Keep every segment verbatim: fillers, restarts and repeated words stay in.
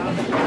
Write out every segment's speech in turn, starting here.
Thank you.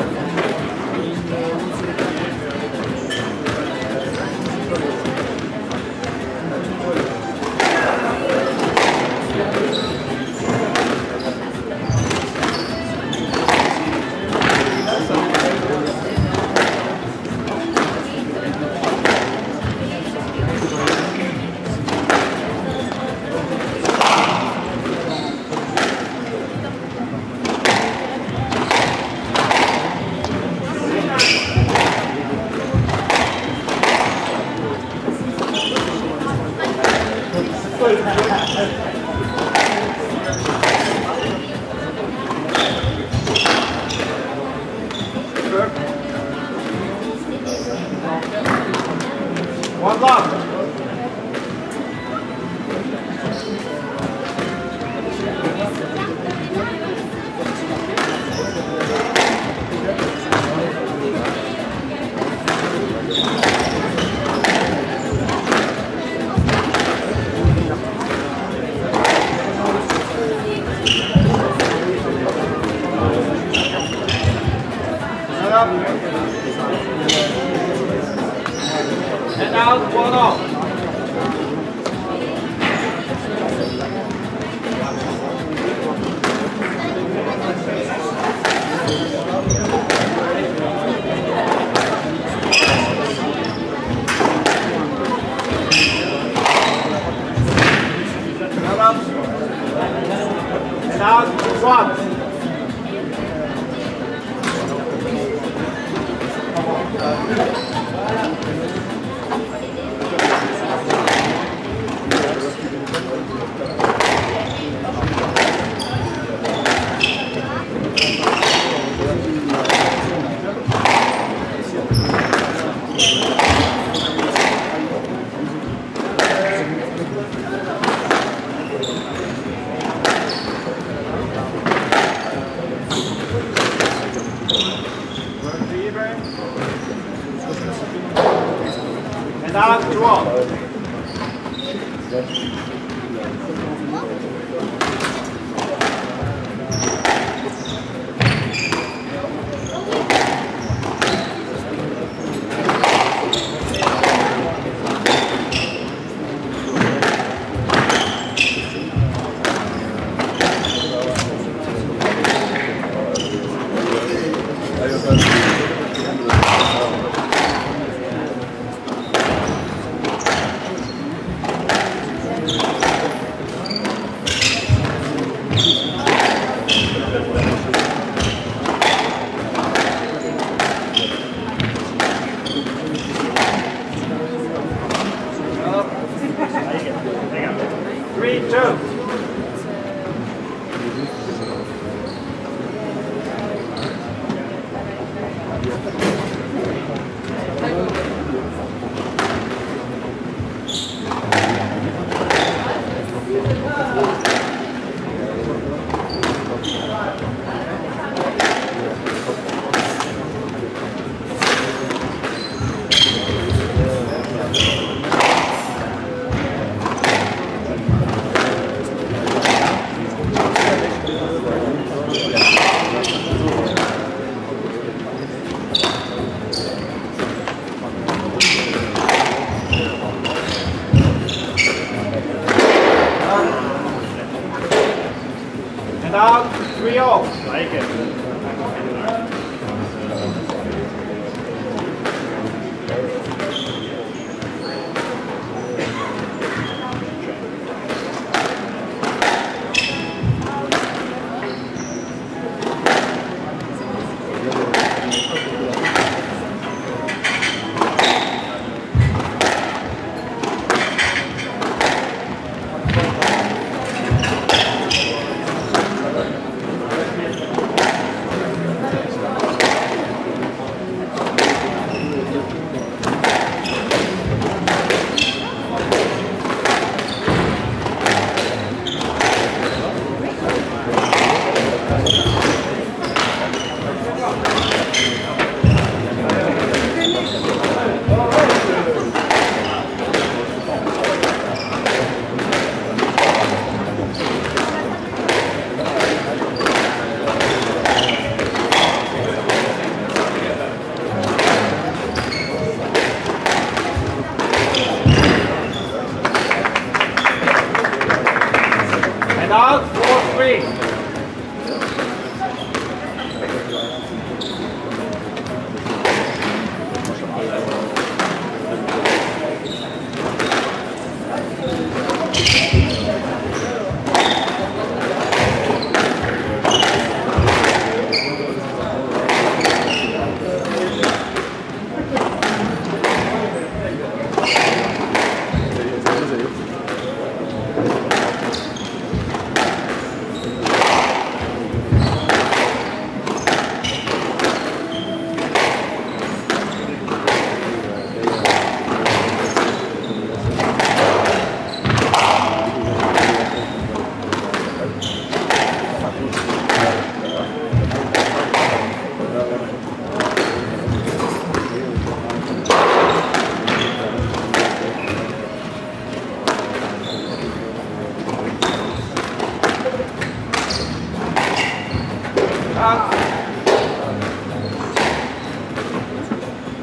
out,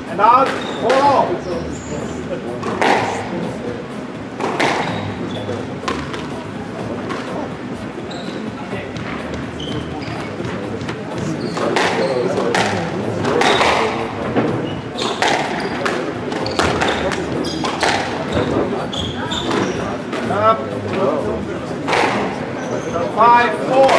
and out, four off. Up, five, four.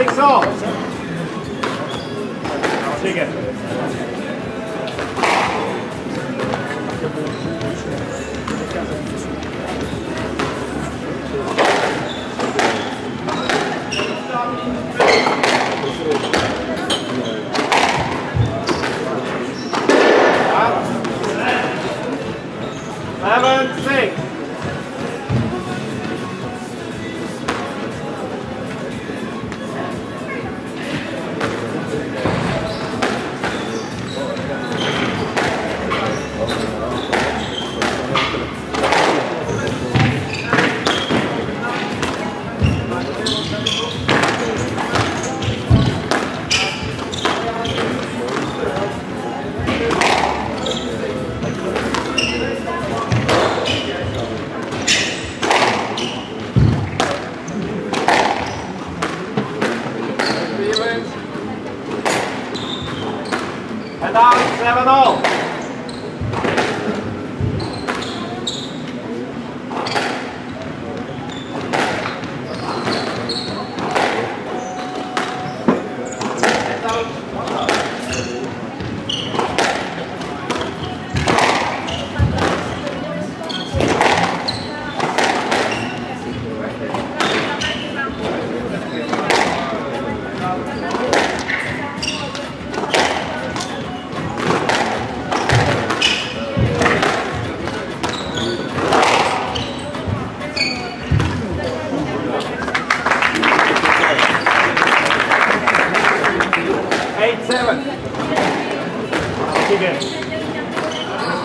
Six off. Six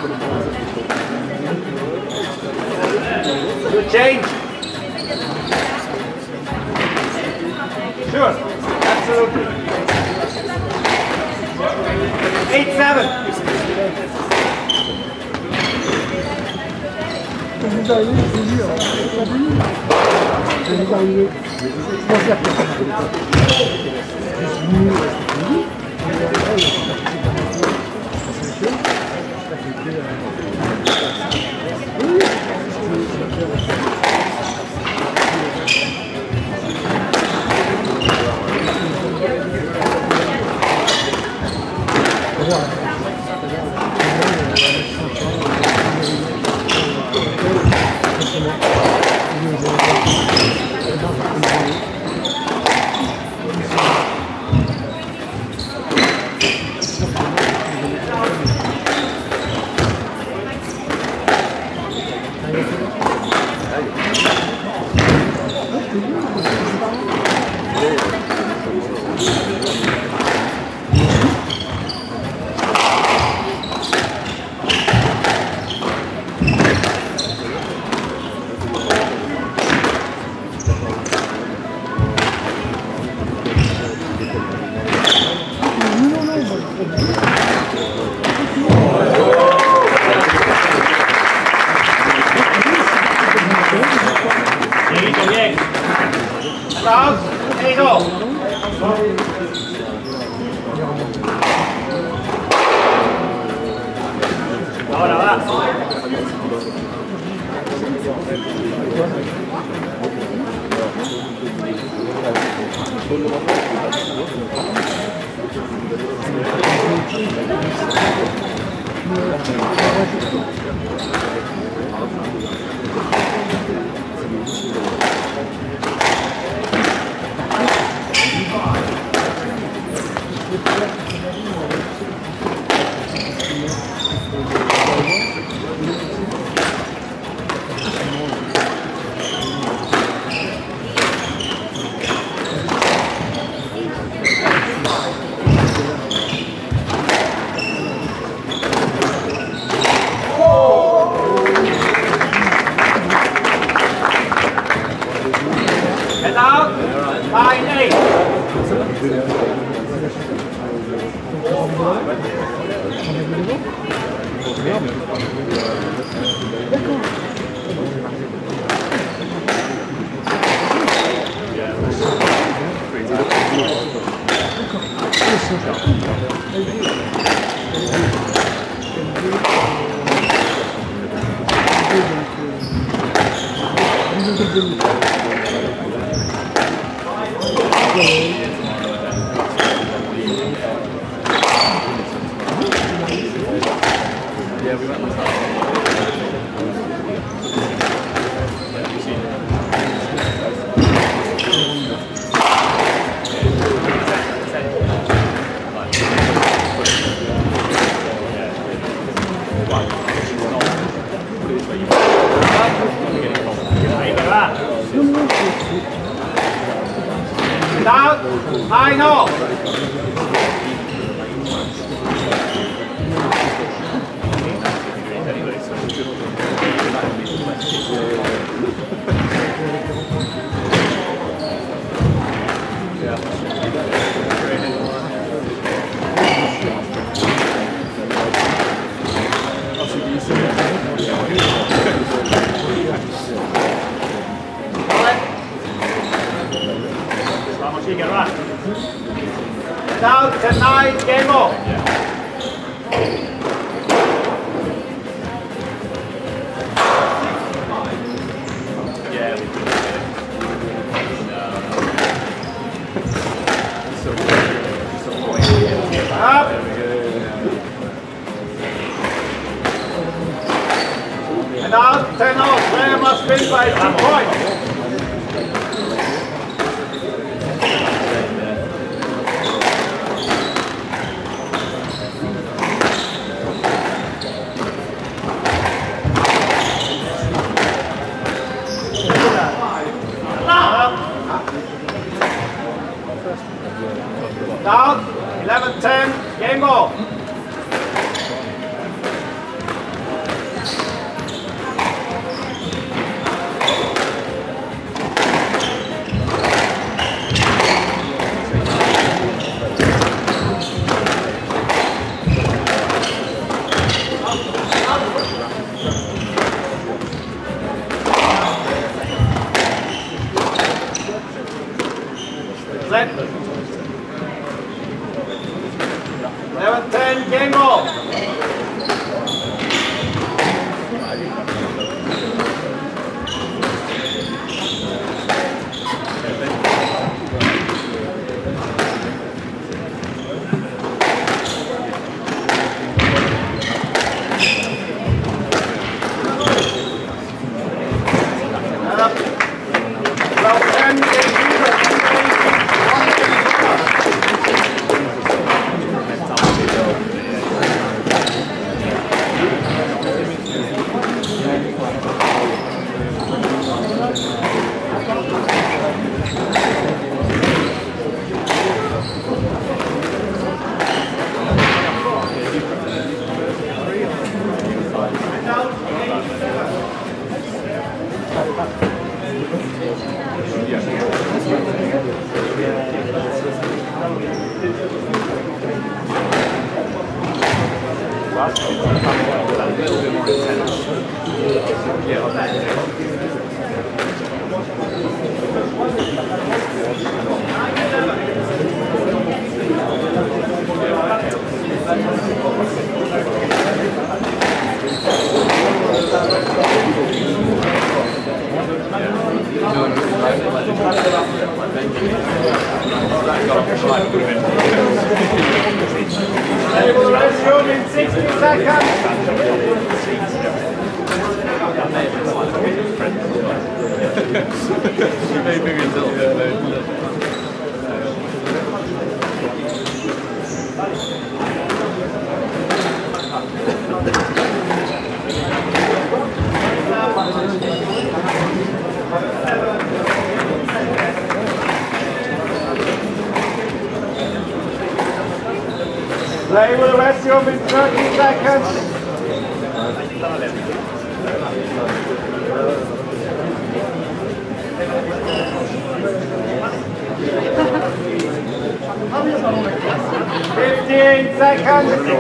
Good change. Sure, absolutely. eight seven. Down, eleven ten, game ball. ten. eleven ten, game ball. Play will arrest you up in thirty seconds. fifteen seconds.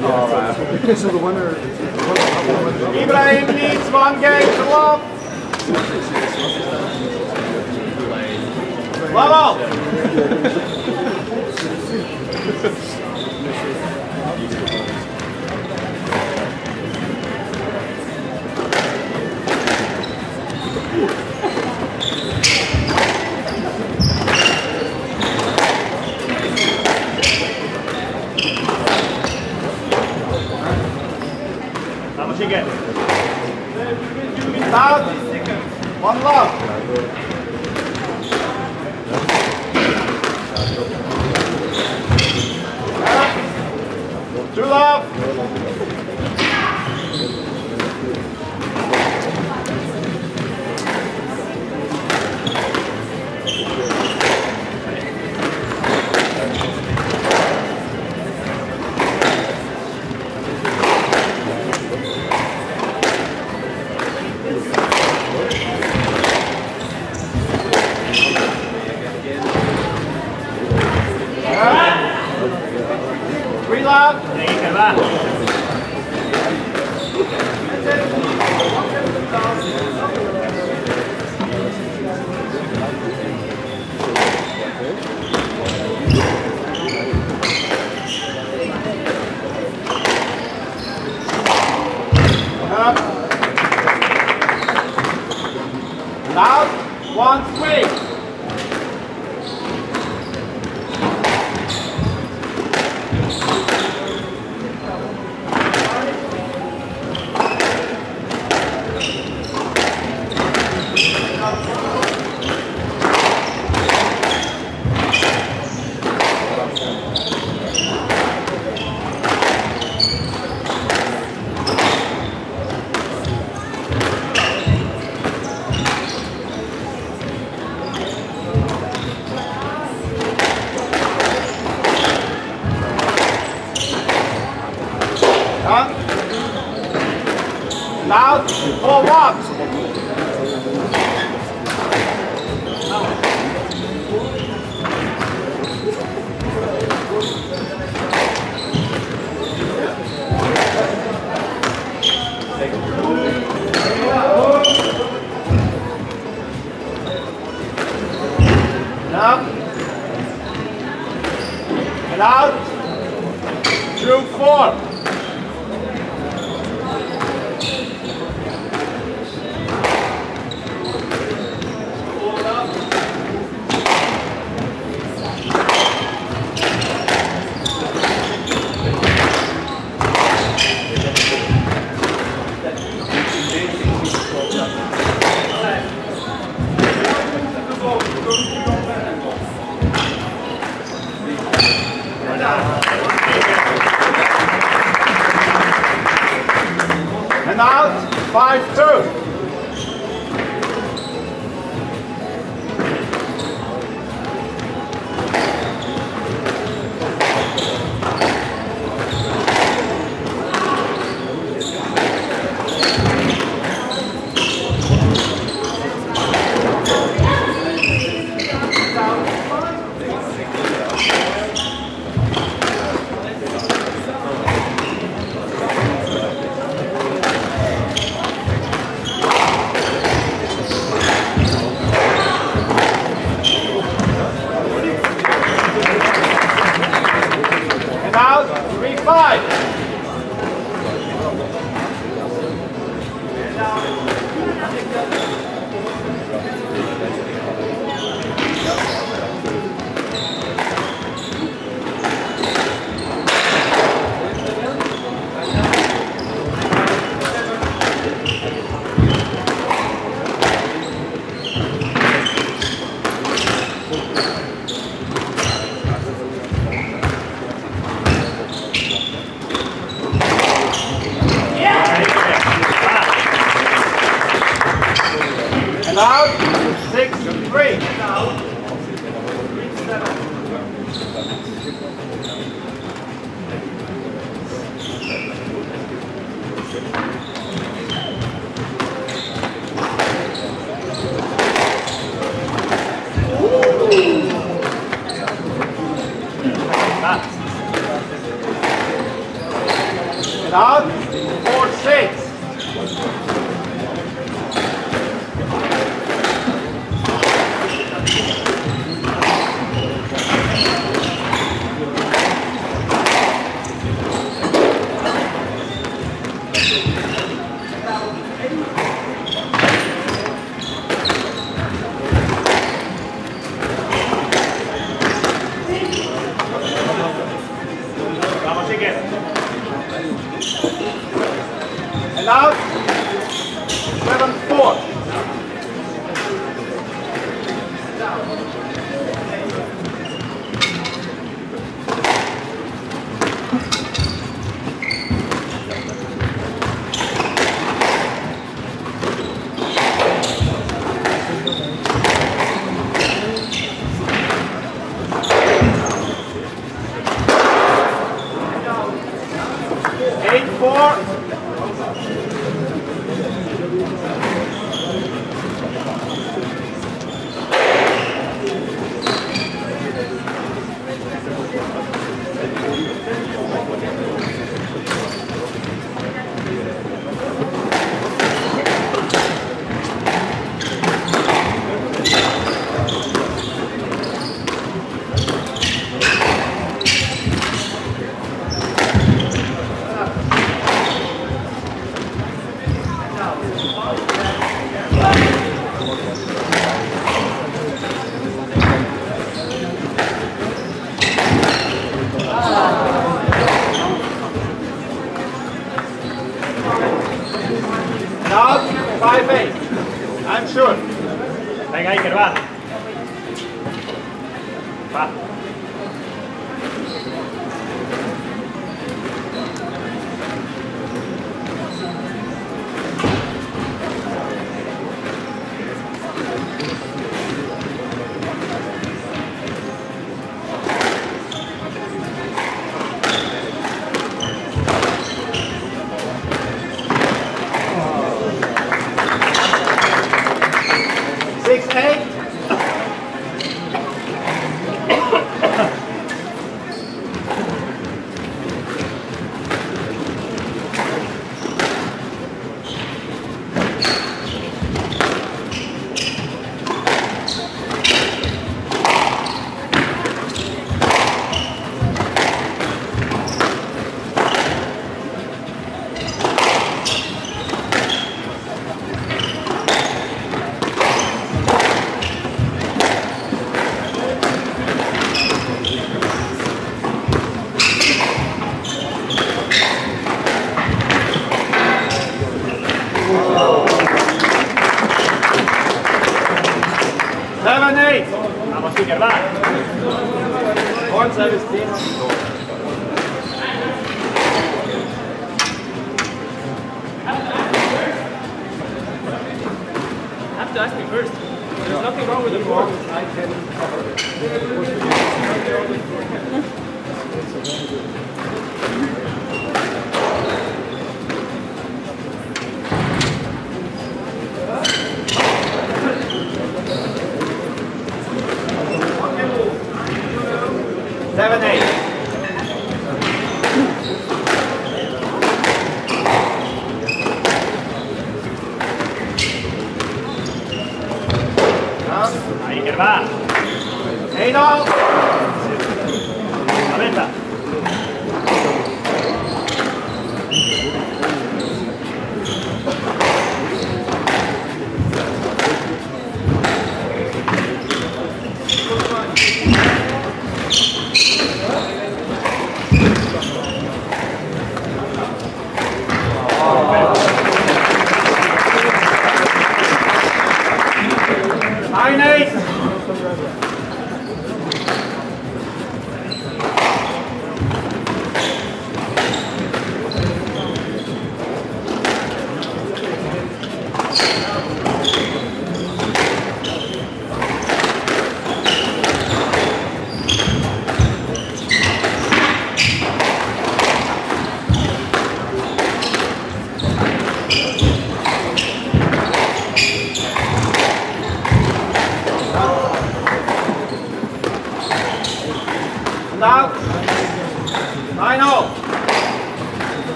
All right. Okay, so the winner. Ibrahim needs one game to love. Bravo! She gets out. One love. Two love. Thank you. And out, five two. Seven, eight. Aber sicher war. Und service team. have to ask me first. There's no. nothing wrong with the form. I can cover it. Seven, eight. Va. Hey, no. Aventa.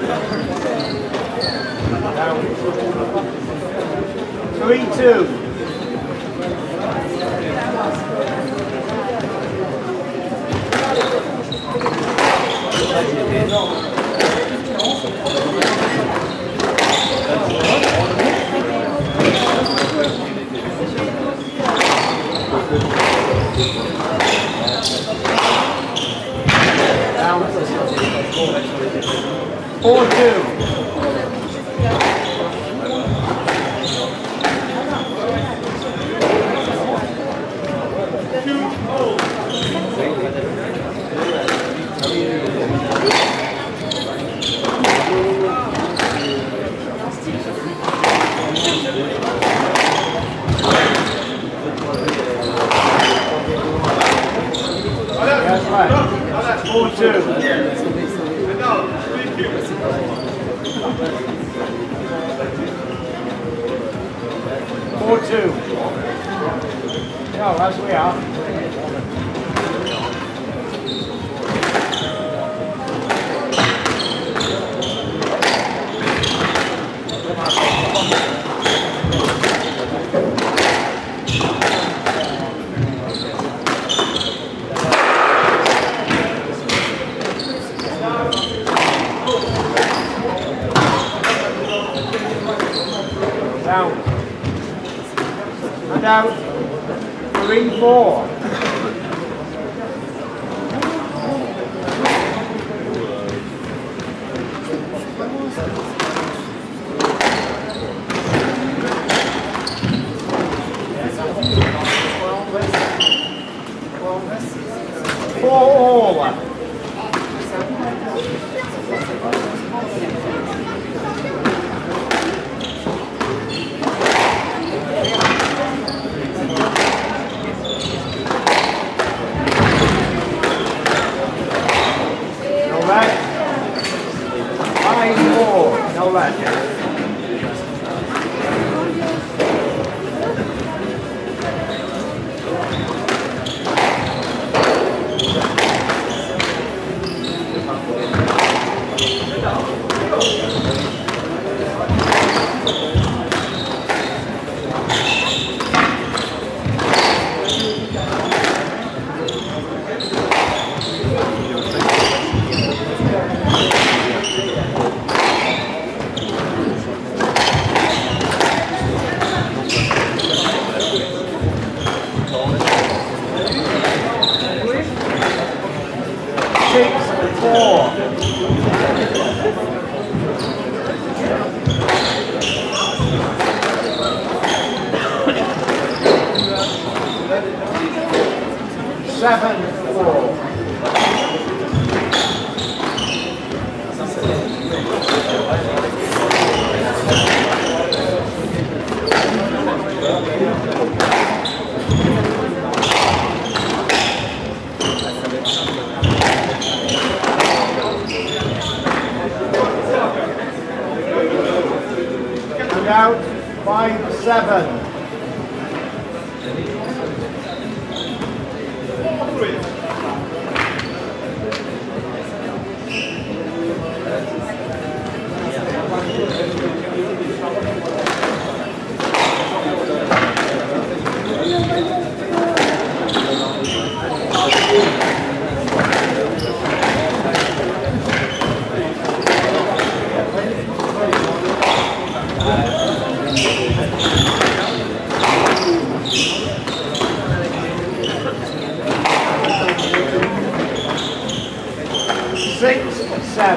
Thank you. three two.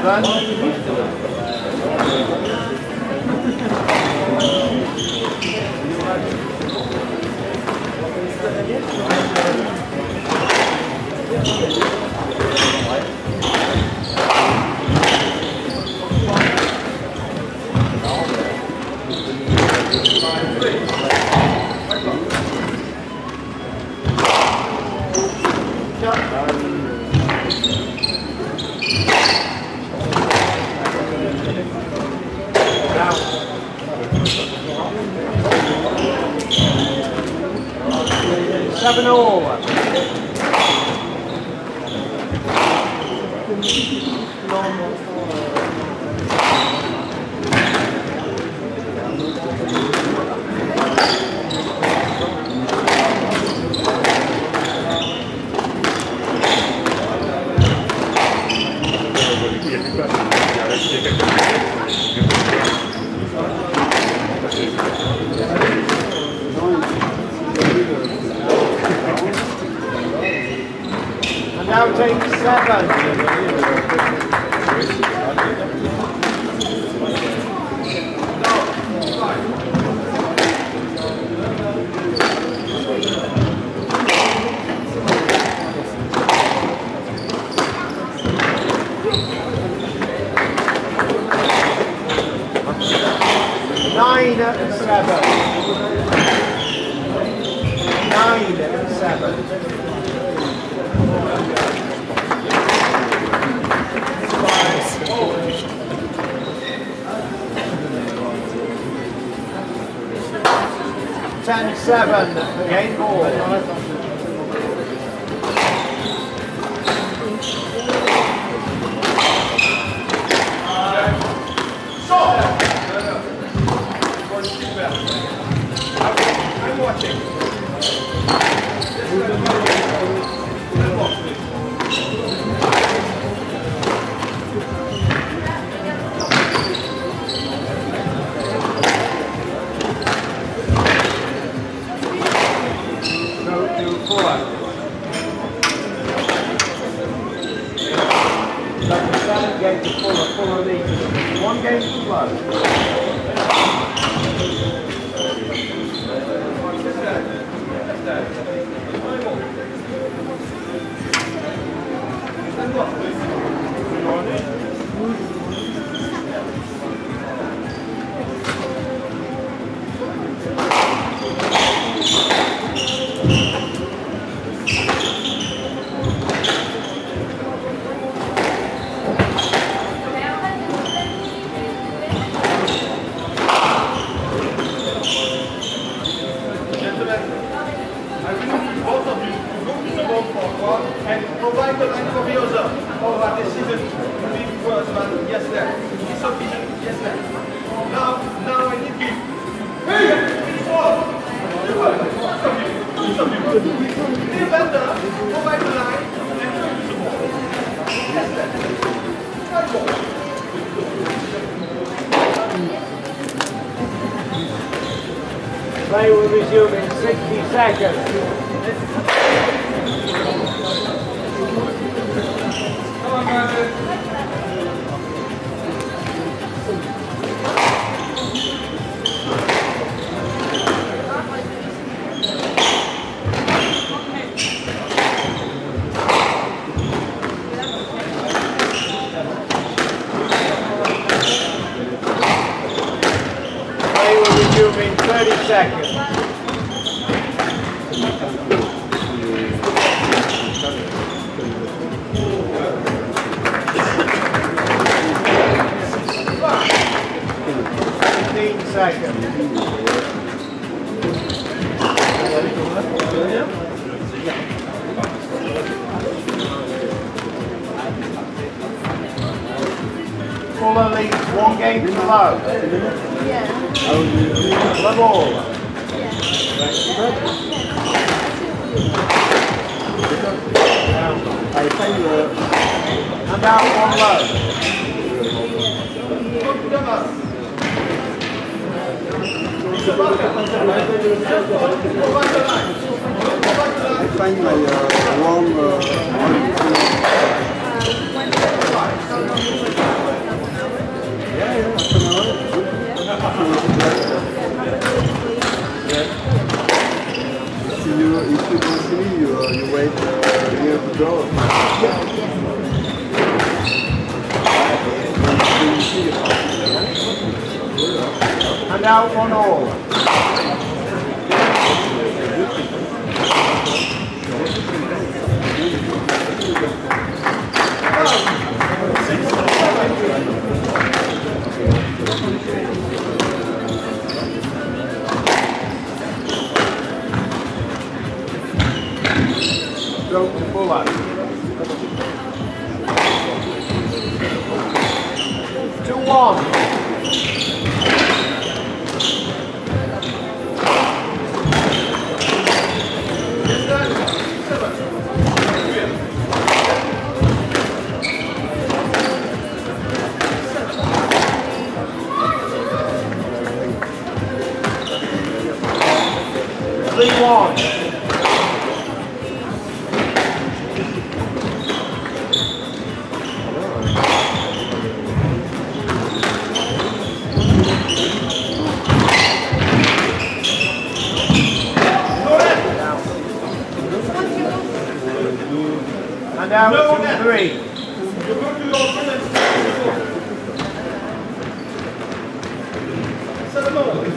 Seven all. And now take seven. Nine and seven. Nine and seven. Five. Ten seven. The eight ball. Play will resume in sixty seconds. thirty seconds. fifteen seconds. Fuller leads one game to love. The ball. And now one low. I find my uh, wrong. Uh, yeah, yeah. If you don't see, you, uh, you wait uh, here to draw. And now one all. Stroke to full up. Two one. down no to net. Three. You go to your opponent. Seven more.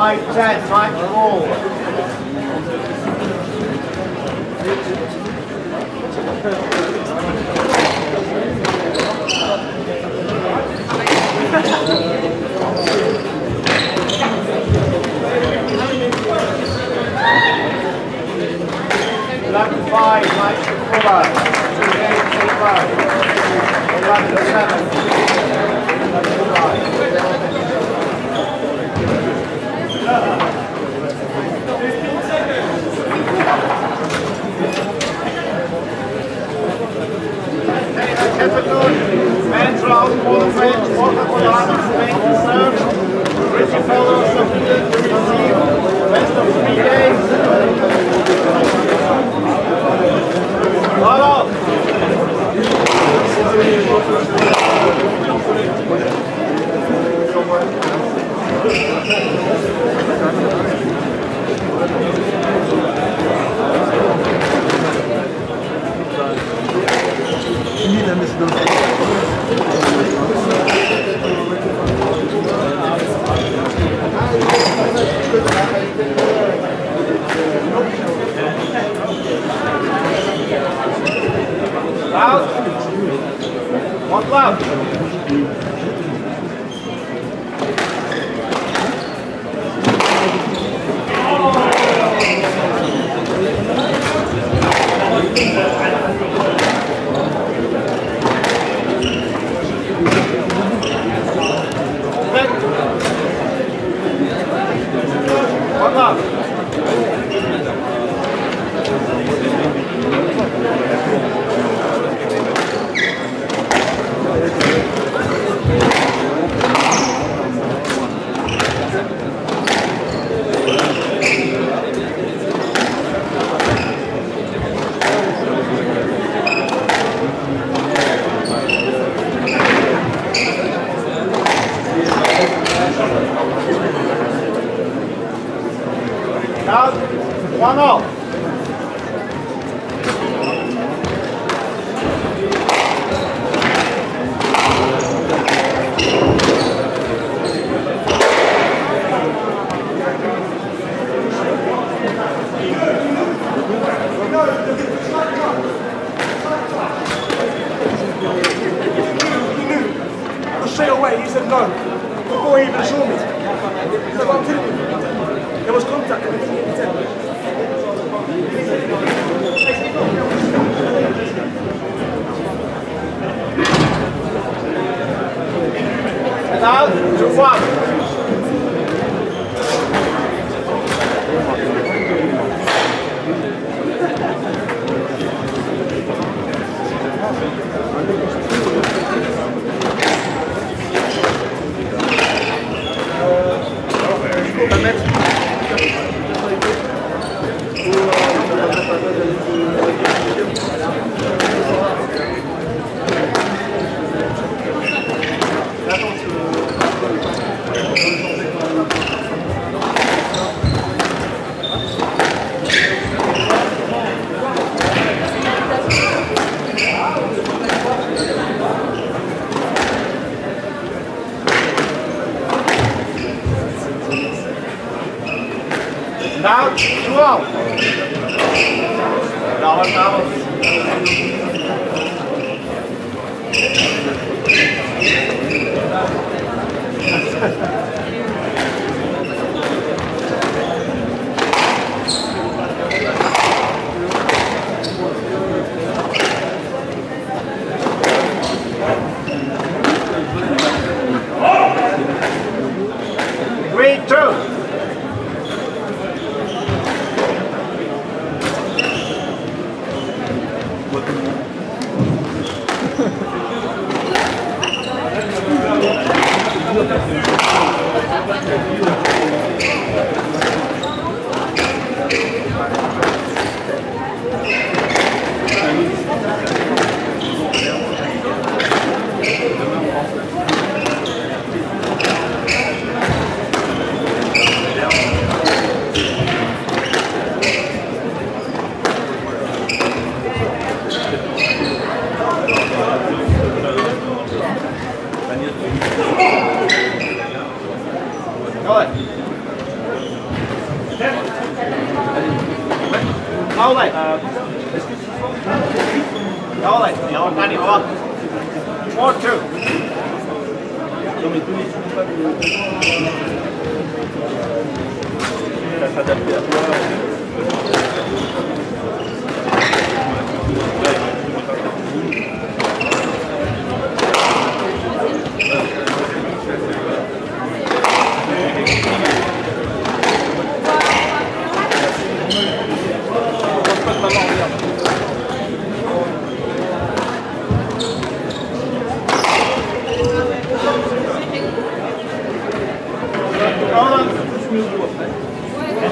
five ten, Mike Moore.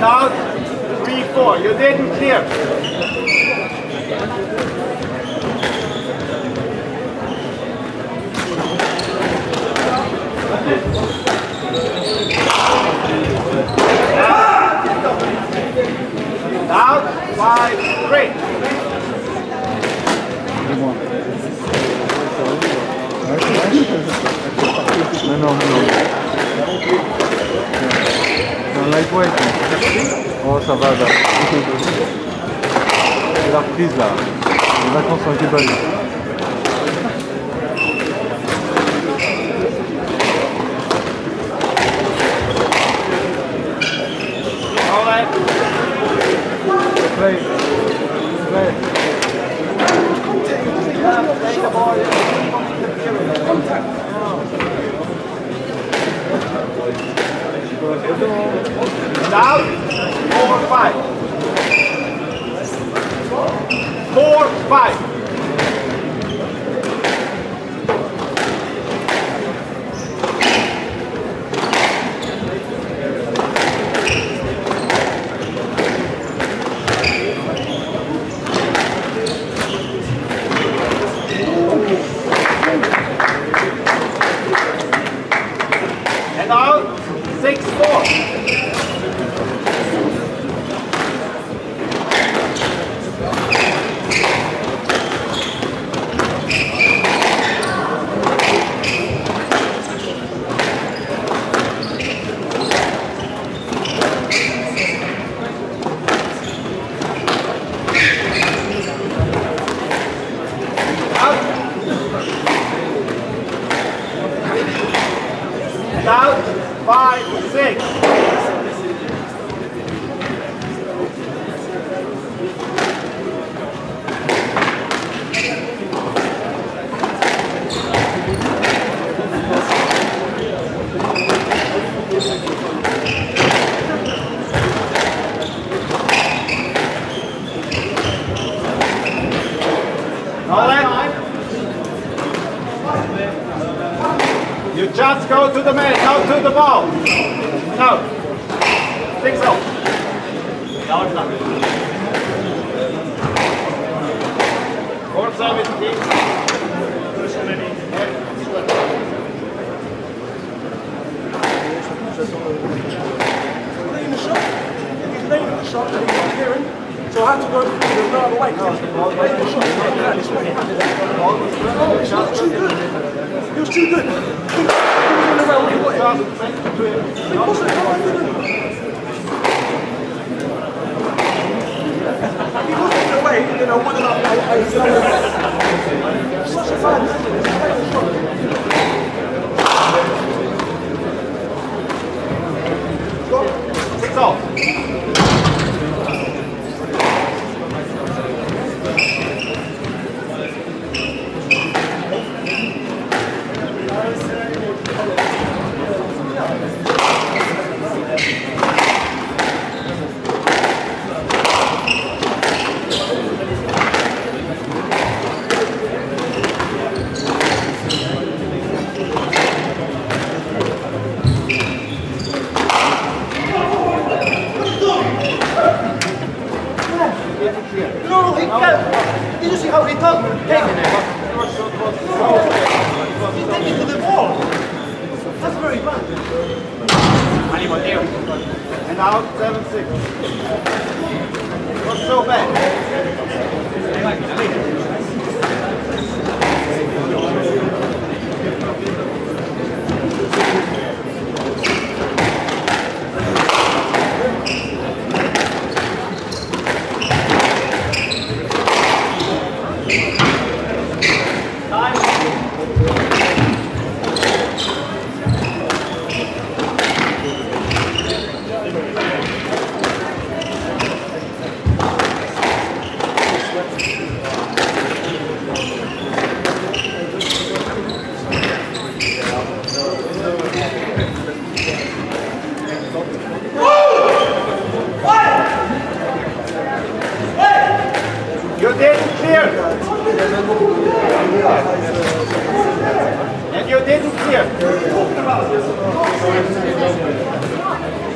count, three, four. You're dead and clear. Out, five, three. No, no, no. Lightweight. Oh, ça va, là. C'est la reprise, là. Les vacances ont été bonnes. All right. Play. Play. Play the ball. Contact. Down, four, five. Four, five. And out, six, four.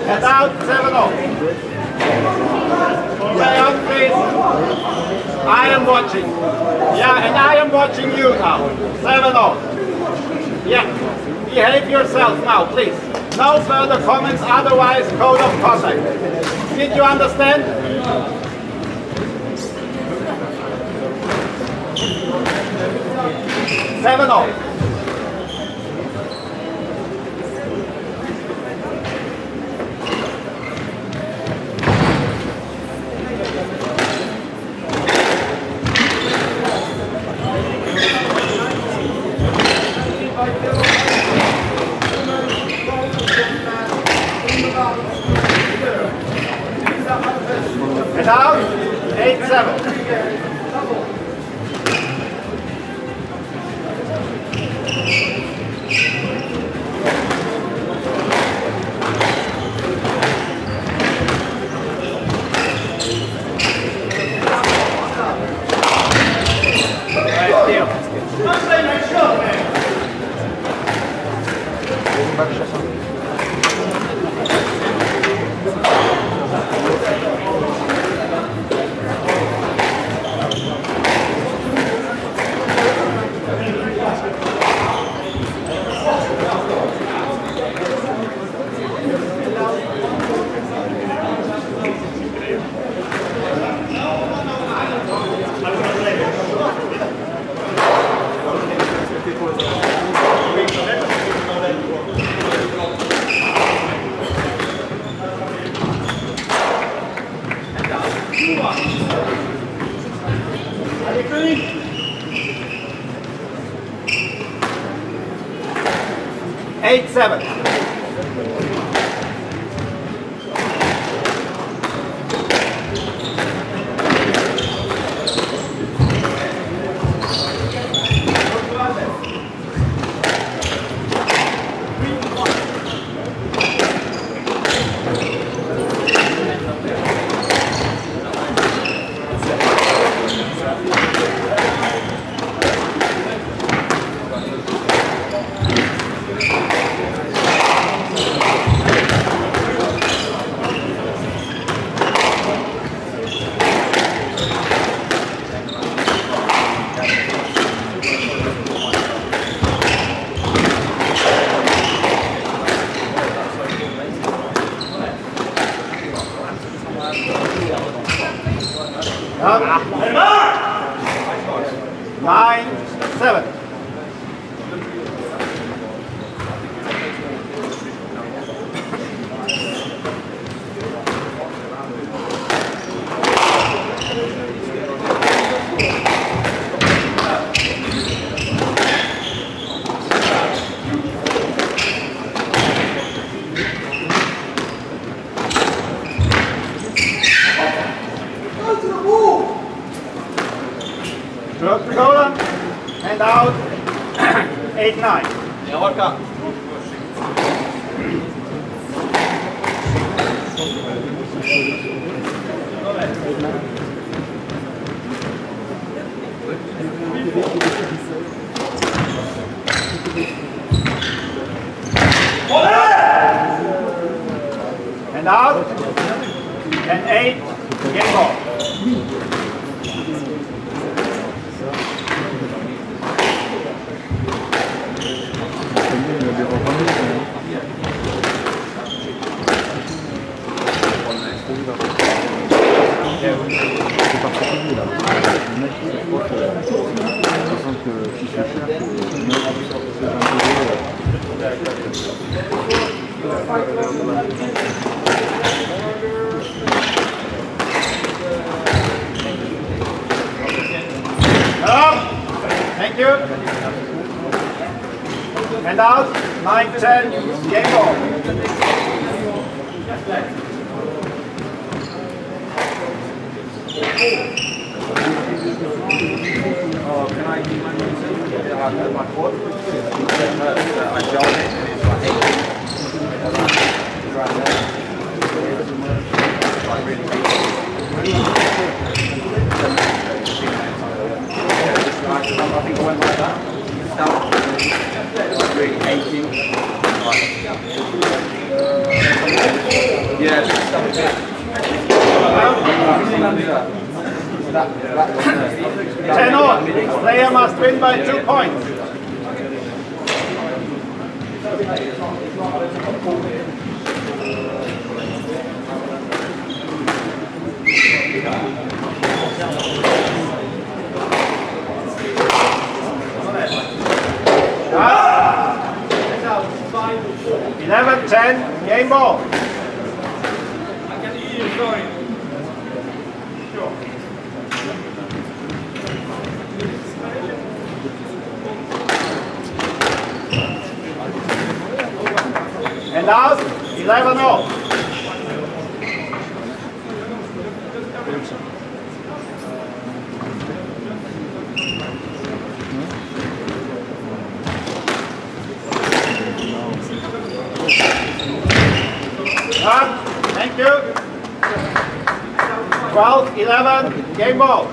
That's out, seven oh. the young face. I am watching. Yeah, and I am watching you now. seven oh. Yeah. Behave yourself now, please. No further comments, otherwise code of conduct. Did you understand? seven oh. Yeah, ten all. Player must win by two points. eleven ten, game ball. I can hear you, sorry. Sure. And now, eleven all. Thank you. twelve eleven, game ball.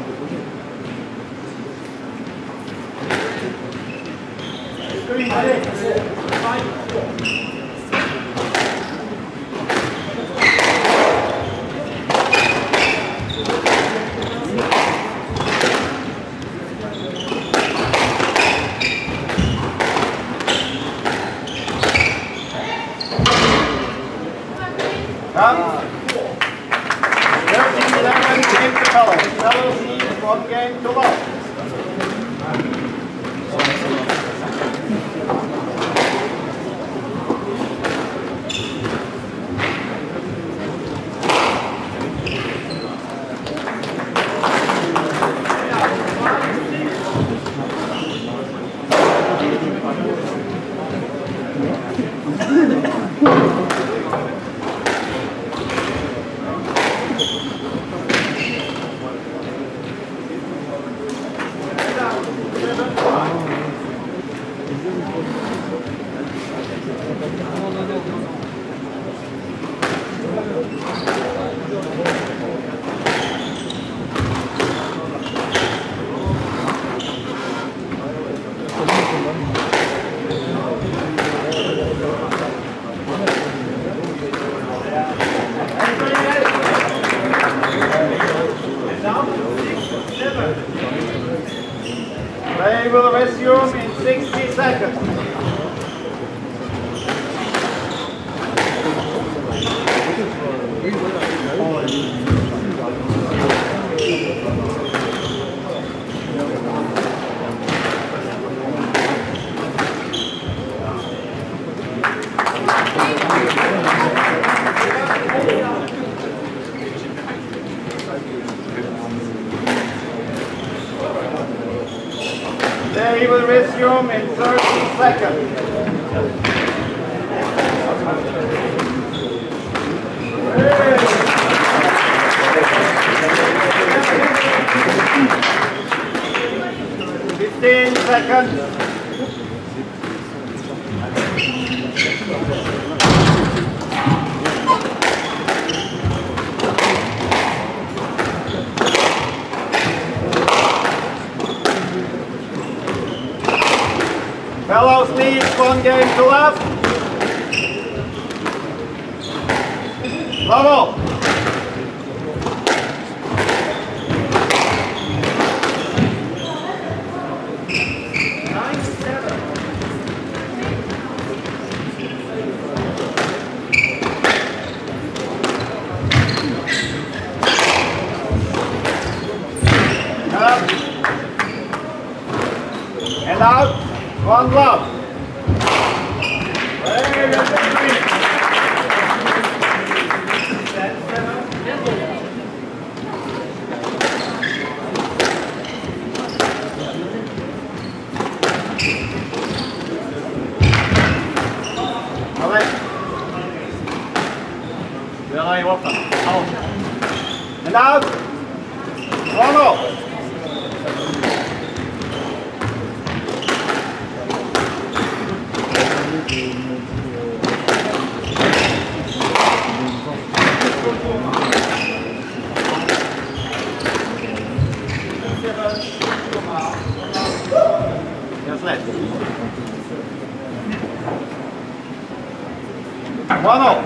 one all.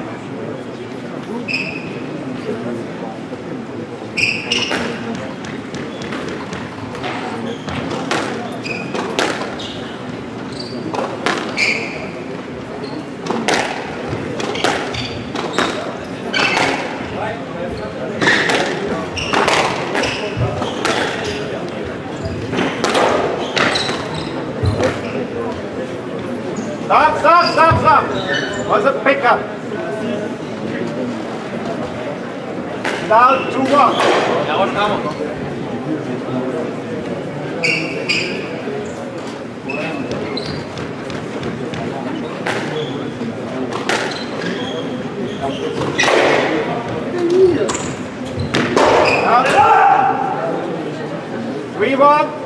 Stop, stop, stop, stop. Was a pickup. Down two one. Down three one.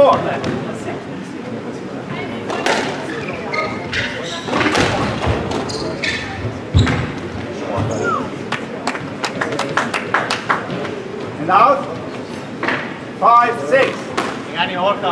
four. And out. Five, six. Yani orta.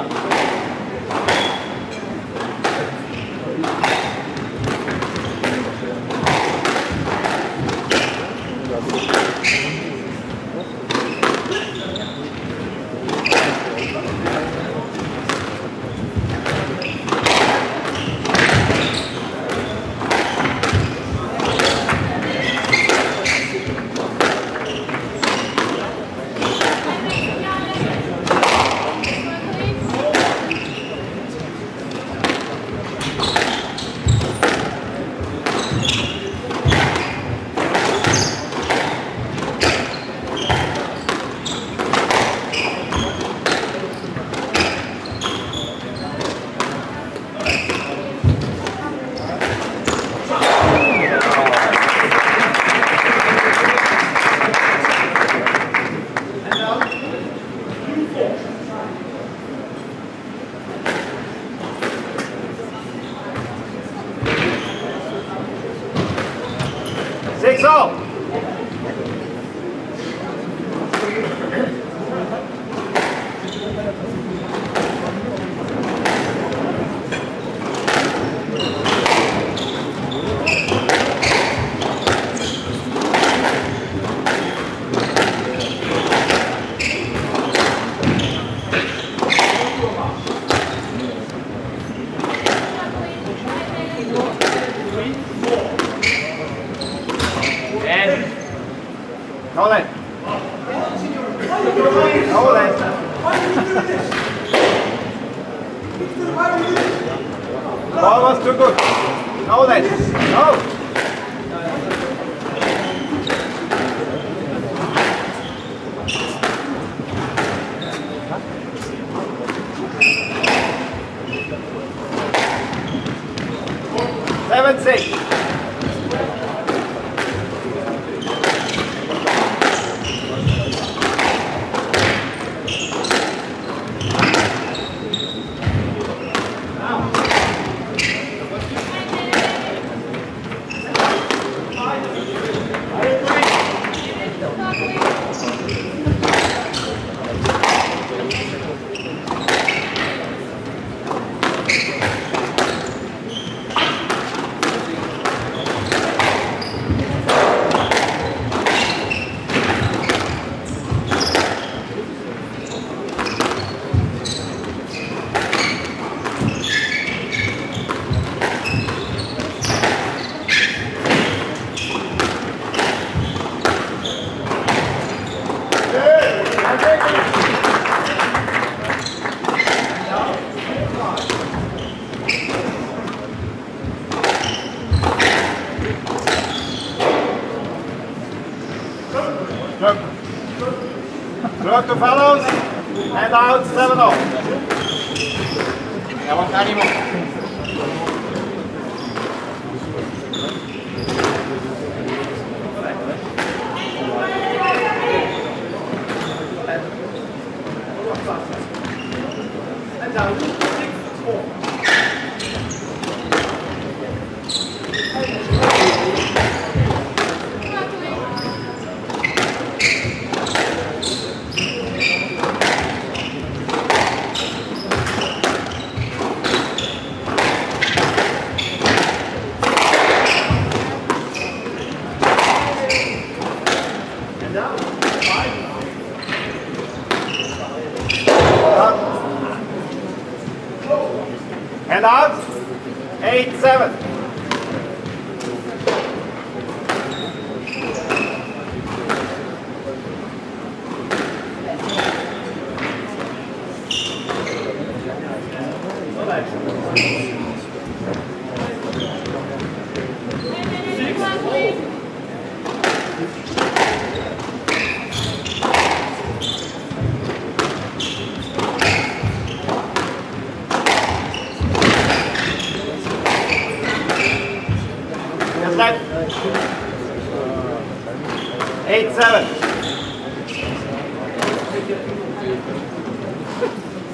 eight seven.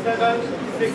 seven, six.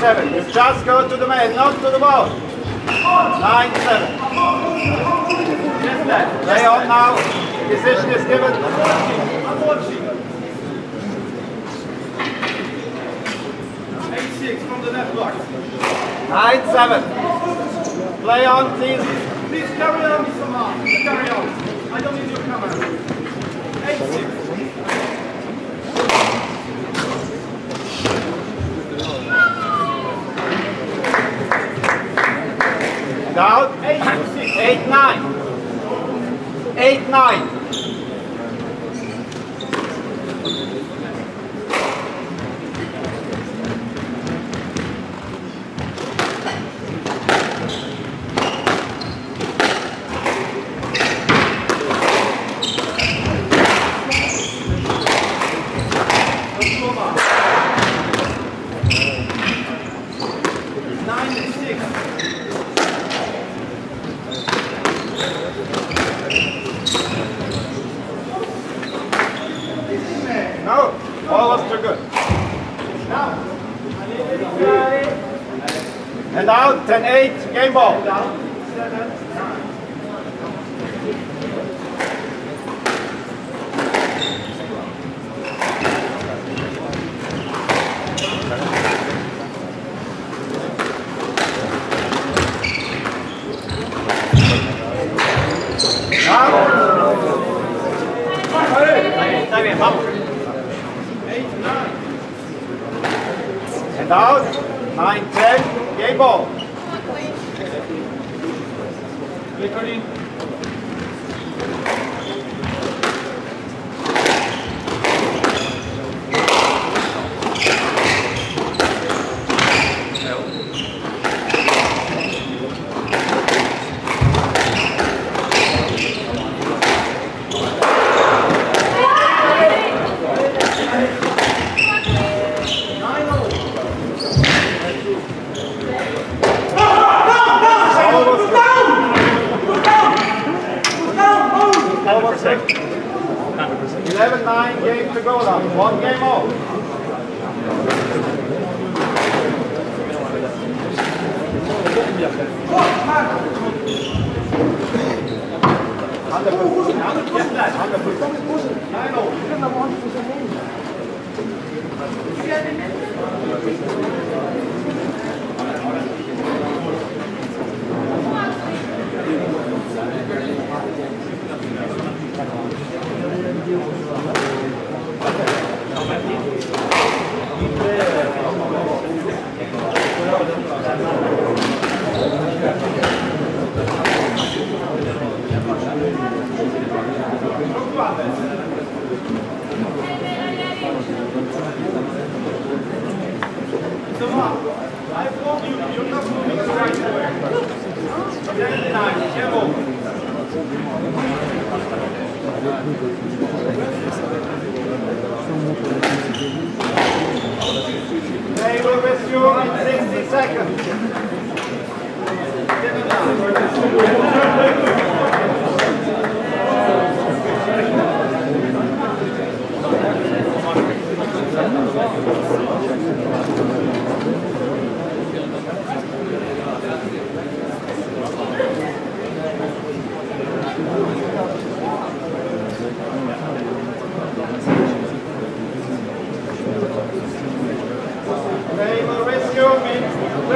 Seven. You just go to the man, not to the ball. Nine, seven. Play on now. Decision is given. I'm watching. Eight, six from the left block. Nine, seven. Play on, please. Please carry on, Mister Mark. Carry on. I don't need your camera. Eight, six. Out. Eight, six. Eight, nine. Eight, nine. Nine, six. No, all of too good. Now, and out, ten eight, game ball. Now, and out, nine ten, game ball. Recording. eleven nine, game to go now. One game off.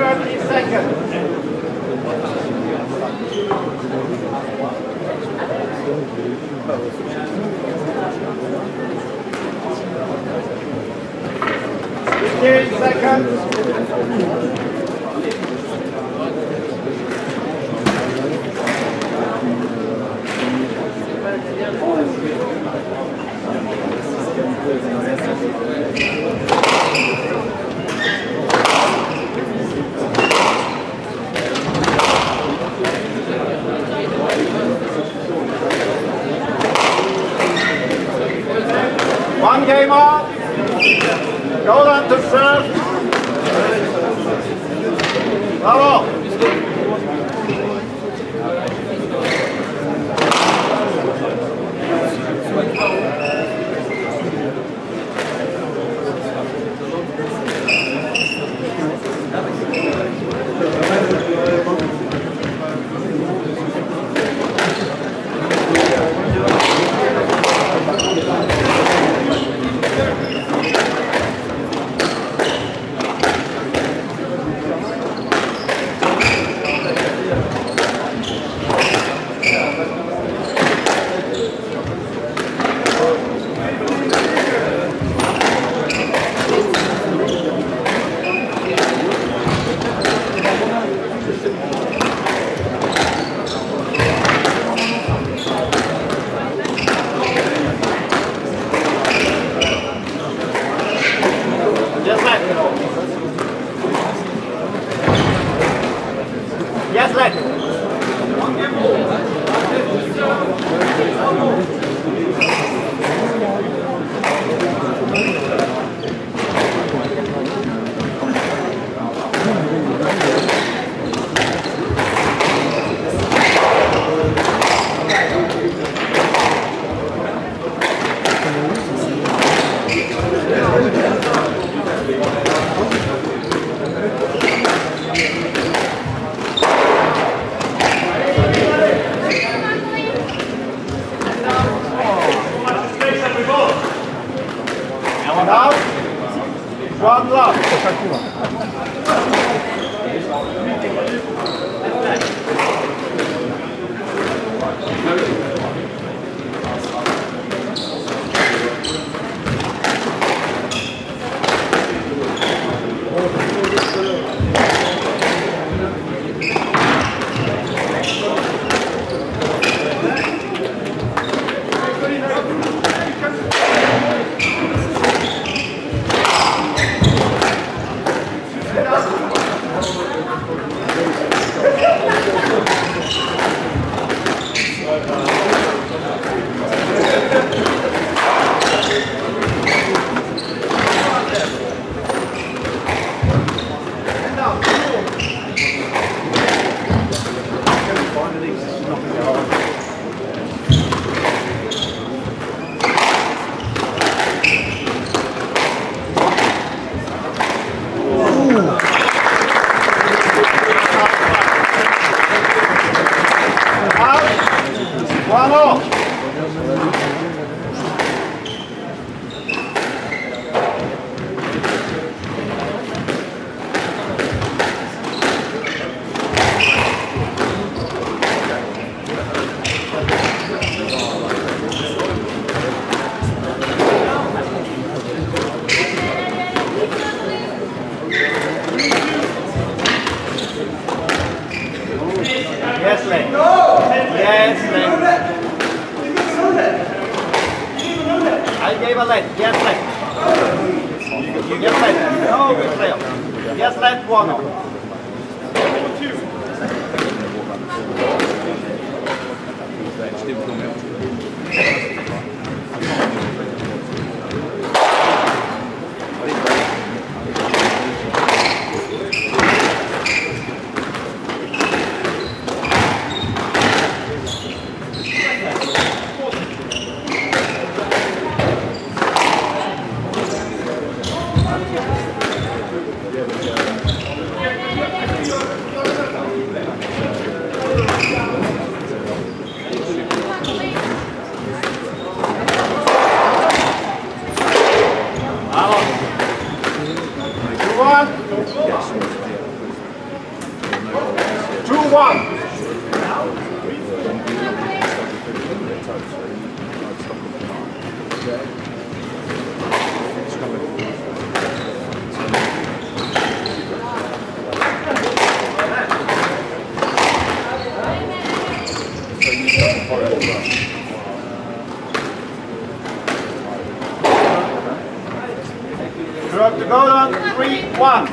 thirty seconds. fifteen seconds. One game off. Go on to serve. Bravo. Thank you. Stroke to goal on three one.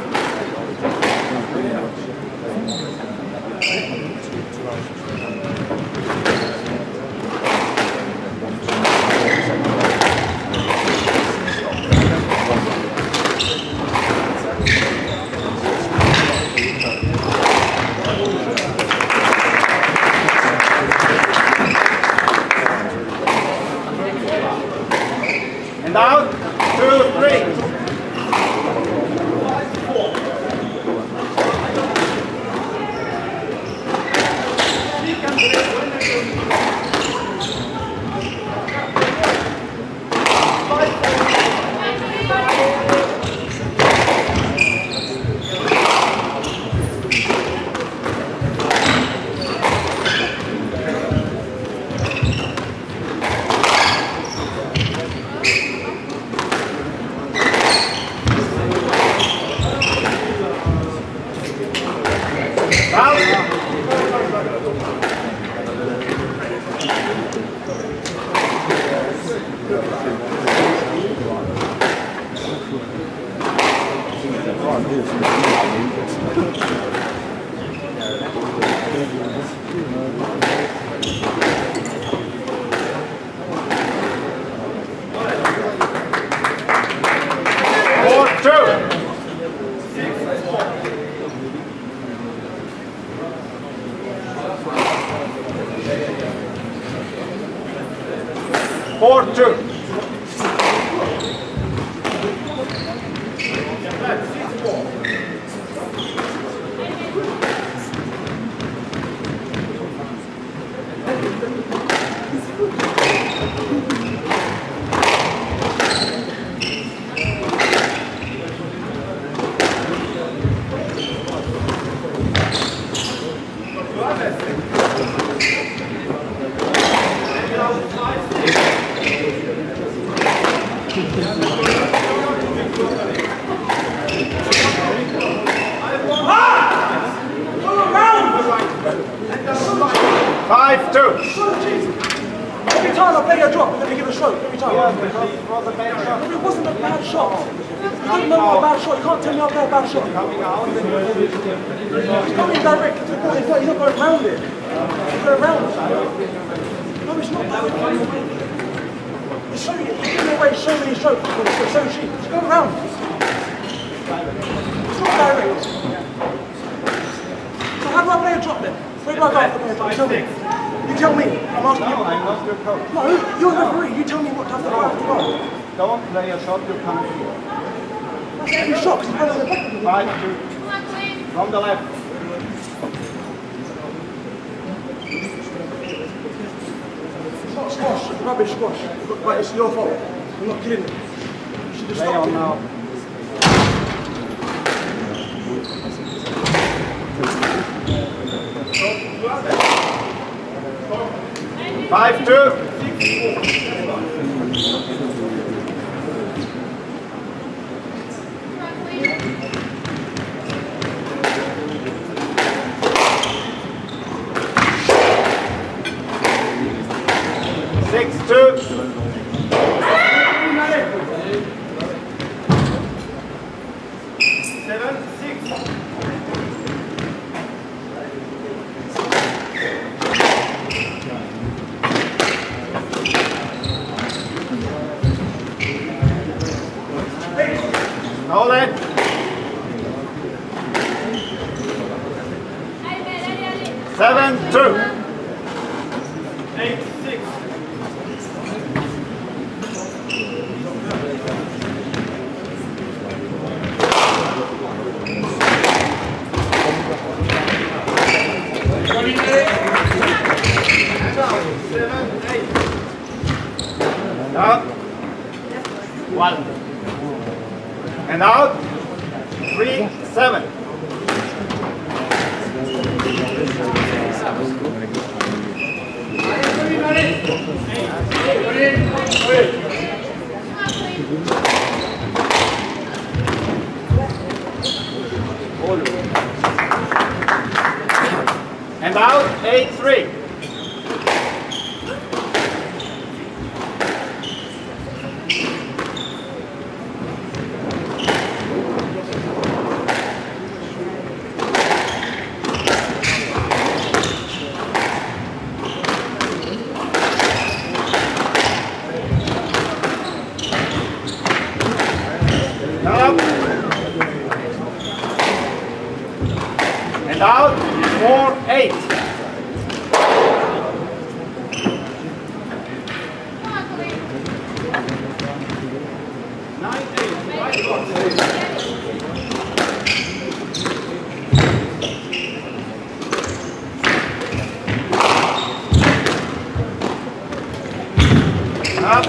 up.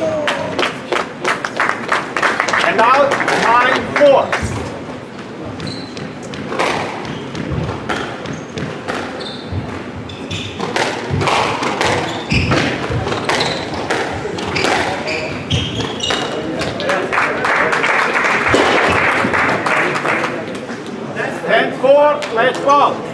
And out, line four. ten four, flat ball.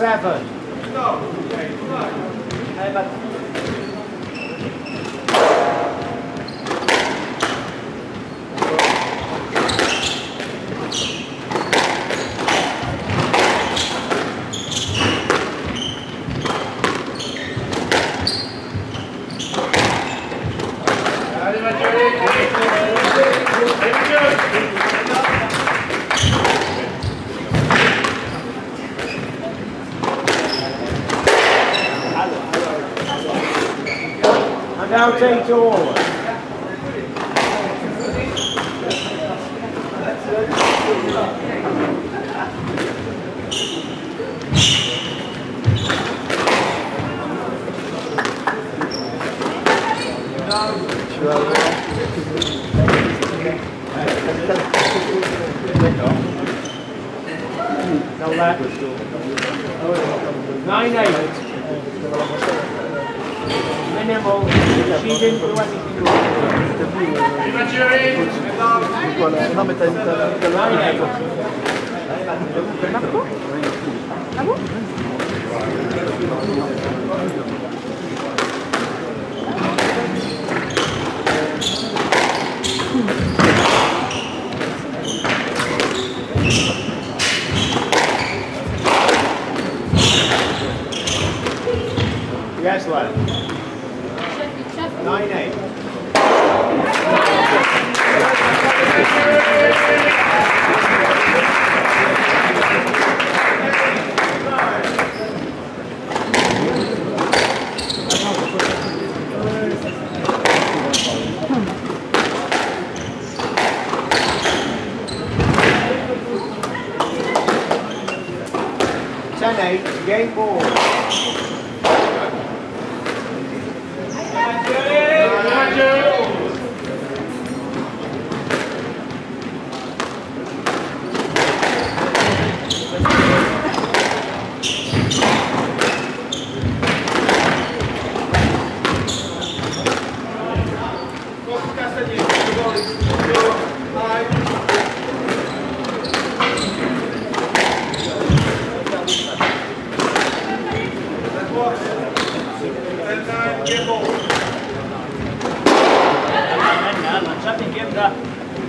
Seven. No. Okay. No. Hey, but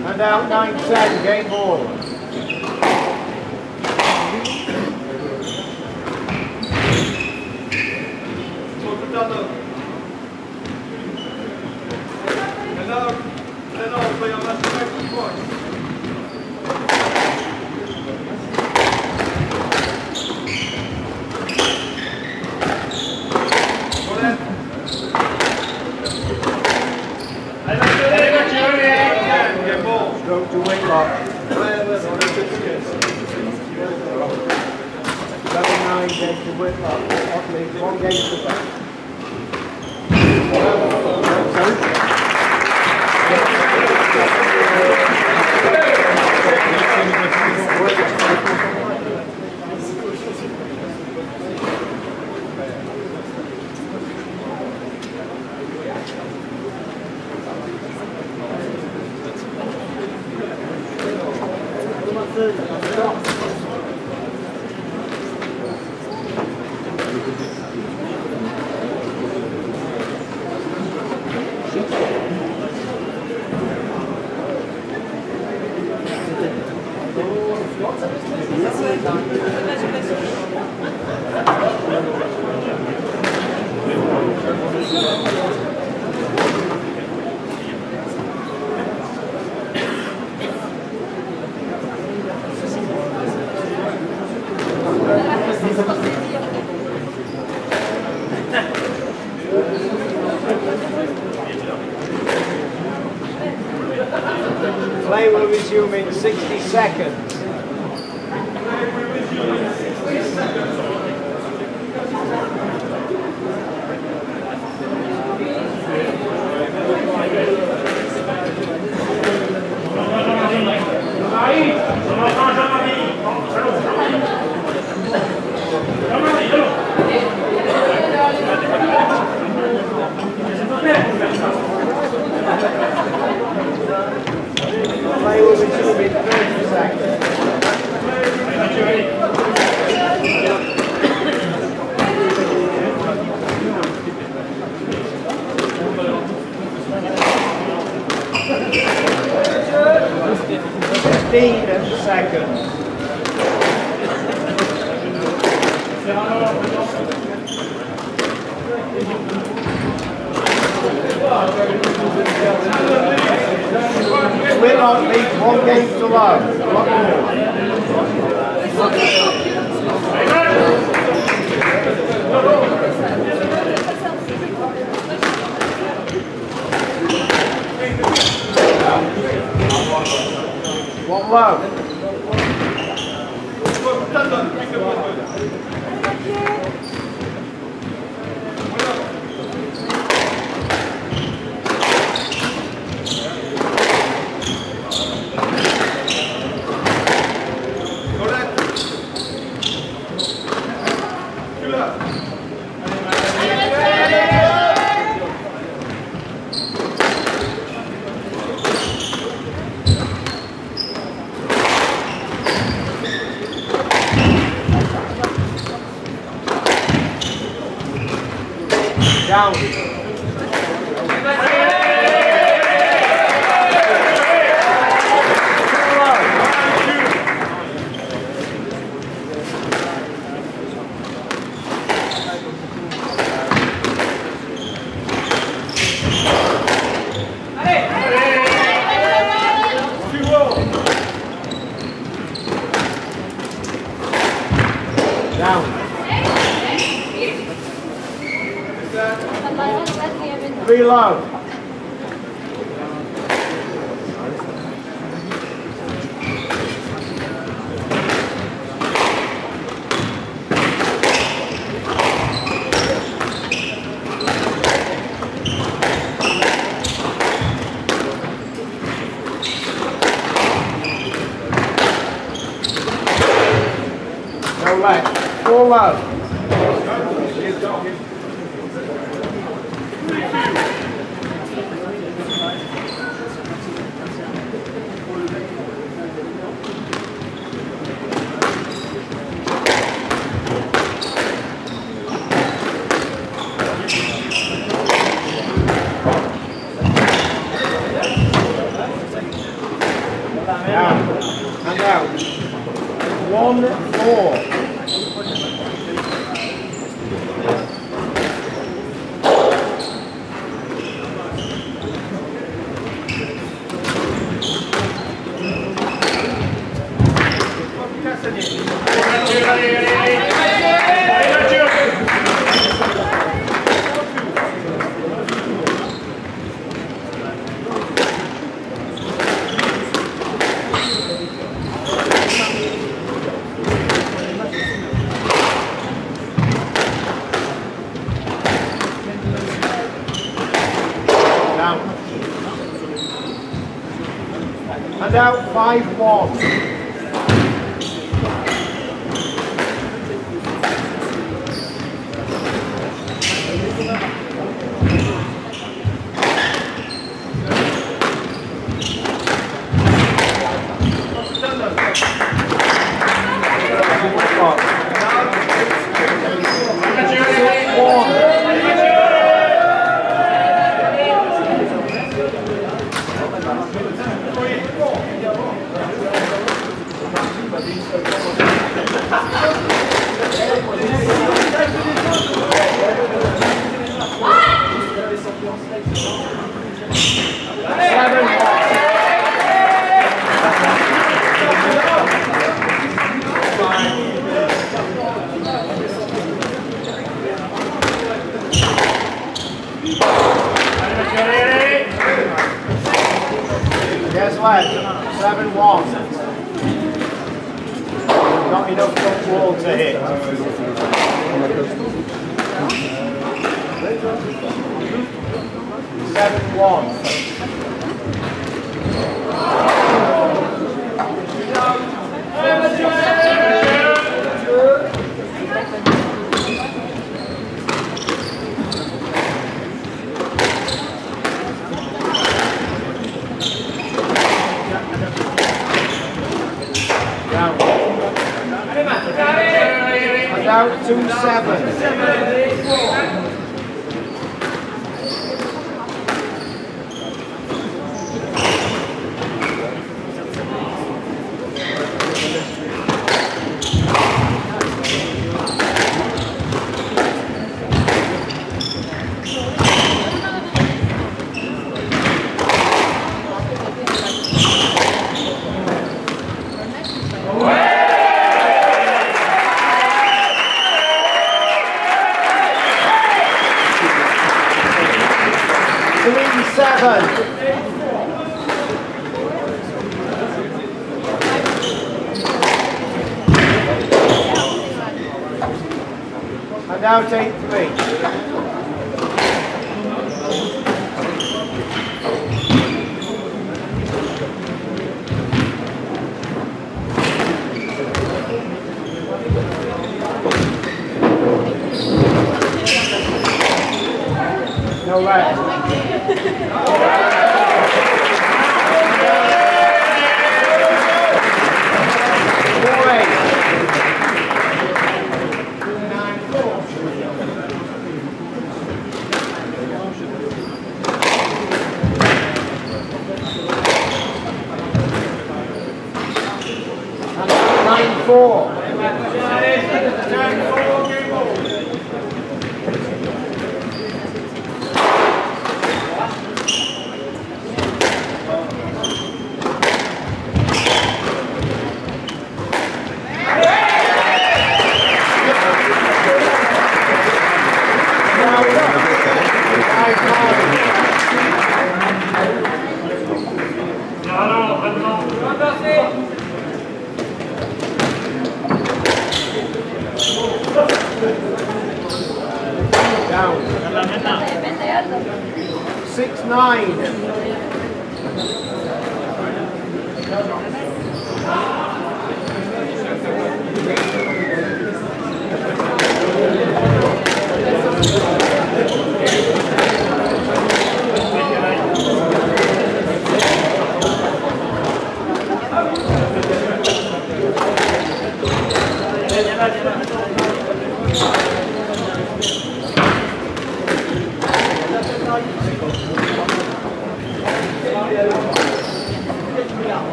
And out nine ten, game ball. Play will resume in sixty seconds. Play will resume in sixty seconds. and out five one.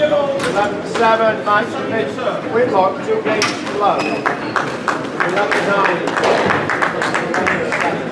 eleven, seven, nineteen minutes, Whitlock, two games to love.